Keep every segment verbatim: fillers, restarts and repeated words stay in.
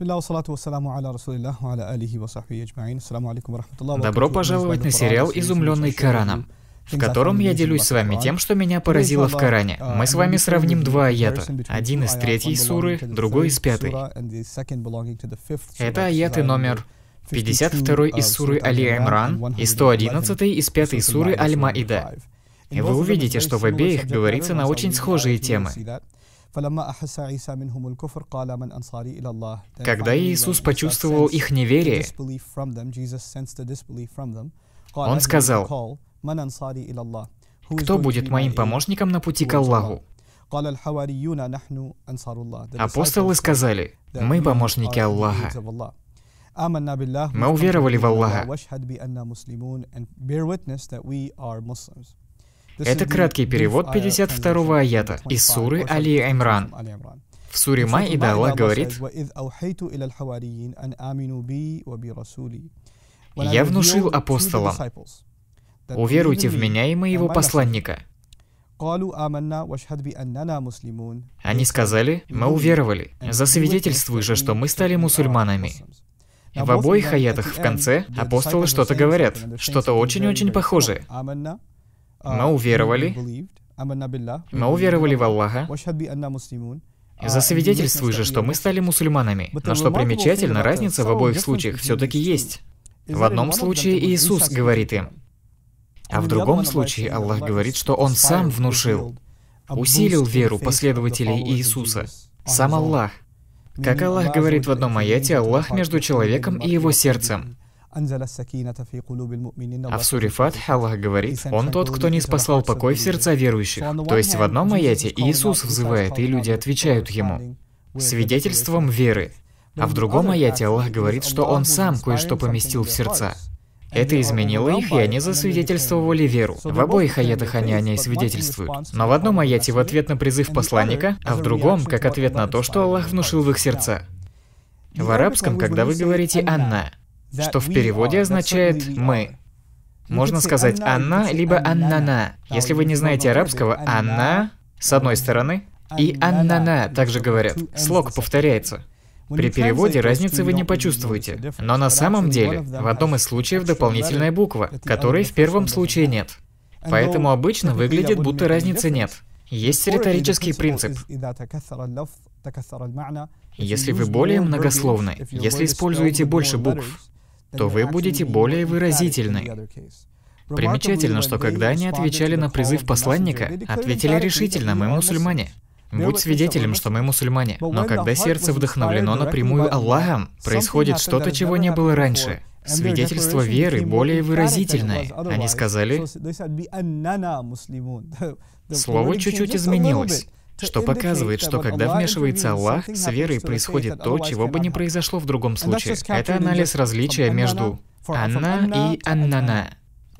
Добро пожаловать на сериал «Изумленный Кораном», в котором я делюсь с вами тем, что меня поразило в Коране. Мы с вами сравним два аята. Один из третьей суры, другой из пятой. Это аяты номер пятьдесят два из суры Али Имран и сто одиннадцать из пятой суры Аль-Маида. И вы увидите, что в обеих говорится на очень схожие темы. Когда Иисус почувствовал их неверие, Он сказал: «Кто будет моим помощником на пути к Аллаху?» Апостолы сказали: «Мы помощники Аллаха. Мы уверовали в Аллаха». Это краткий перевод пятьдесят второго аята из суры Али Имран. В суре Маида Аллах говорит: «Я внушил апостолам: уверуйте в меня и моего посланника». Они сказали: «Мы уверовали, засвидетельствуй же, что мы стали мусульманами». В обоих аятах в конце апостолы что-то говорят, что-то очень-очень похожее. Мы уверовали, мы уверовали в Аллаха, засвидетельствуй же, что мы стали мусульманами. Но что примечательно, разница в обоих случаях все-таки есть. В одном случае Иисус говорит им, а в другом случае Аллах говорит, что Он Сам внушил, усилил веру последователей Иисуса, Сам Аллах. Как Аллах говорит в одном аяте, Аллах между человеком и его сердцем. А в суре Фатиха Аллах говорит: «Он тот, кто не спасал покой в сердца верующих». То есть в одном аяте Иисус взывает, и люди отвечают Ему свидетельством веры. А в другом аяте Аллах говорит, что Он Сам кое-что поместил в сердца. Это изменило их, и они засвидетельствовали веру. В обоих аятах они о ней свидетельствуют. Но в одном аяте в ответ на призыв посланника, а в другом как ответ на то, что Аллах внушил в их сердца. В арабском, когда вы говорите «Анна», что в переводе означает «мы». Можно сказать «анна» либо «аннана». Если вы не знаете арабского, «анна» с одной стороны и «аннана» также говорят. Слог повторяется. При переводе разницы вы не почувствуете. Но на самом деле в одном из случаев дополнительная буква, которой в первом случае нет. Поэтому обычно выглядит, будто разницы нет. Есть риторический принцип. Если вы более многословны, если используете больше букв, то вы будете более выразительны. Примечательно, что когда они отвечали на призыв посланника, ответили решительно: «Мы мусульмане». Будь свидетелем, что мы мусульмане. Но когда сердце вдохновлено напрямую Аллахом, происходит что-то, чего не было раньше. Свидетельство веры более выразительное. Они сказали... Слово чуть-чуть изменилось, что показывает, что когда вмешивается Аллах, с верой происходит то, чего бы не произошло в другом случае. Это анализ различия между «анна» и «аннана».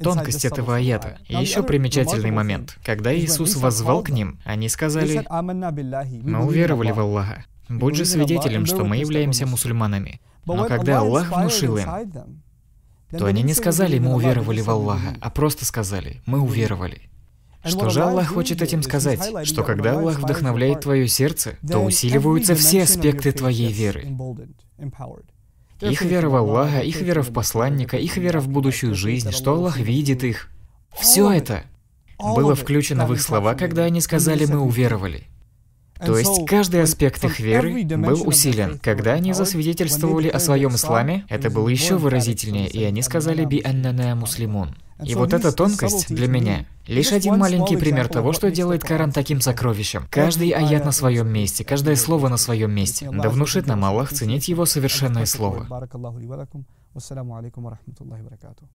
Тонкость этого аята. И еще примечательный момент. Когда Иисус воззвал к ним, они сказали: «Мы уверовали в Аллаха. Будь же свидетелем, что мы являемся мусульманами». Но когда Аллах внушил им, то они не сказали: «Мы уверовали в Аллаха», а просто сказали: «Мы уверовали». Что же Аллах хочет этим сказать? Что когда Аллах вдохновляет твое сердце, то усиливаются все аспекты твоей веры. Их вера в Аллаха, их вера в посланника, их вера в будущую жизнь, что Аллах видит их. Все это было включено в их слова, когда они сказали: «Мы уверовали». То есть каждый аспект их веры был усилен. Когда они засвидетельствовали о своем исламе, это было еще выразительнее, и они сказали «би аннана муслимун». И вот эта тонкость для меня — лишь один маленький пример того, что делает Коран таким сокровищем. Каждый аят на своем месте, каждое слово на своем месте. Да внушит нам Аллах ценить его совершенное слово.